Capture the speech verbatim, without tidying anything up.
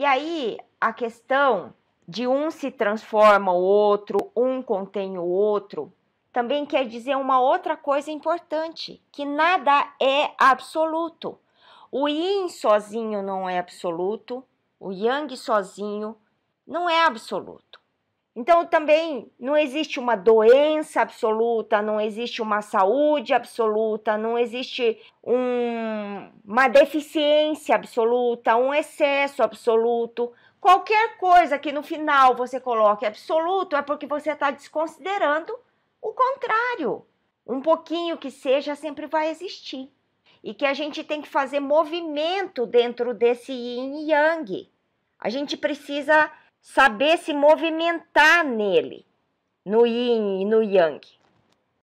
E aí, a questão de um se transforma o outro, um contém o outro, também quer dizer uma outra coisa importante, que nada é absoluto. O yin sozinho não é absoluto, o yang sozinho não é absoluto. Então, também não existe uma doença absoluta, não existe uma saúde absoluta, não existe um, uma deficiência absoluta, um excesso absoluto. Qualquer coisa que no final você coloque absoluto é porque você está desconsiderando o contrário. Um pouquinho que seja sempre vai existir. E que a gente tem que fazer movimento dentro desse yin e yang. A gente precisa saber se movimentar nele, no yin e no yang.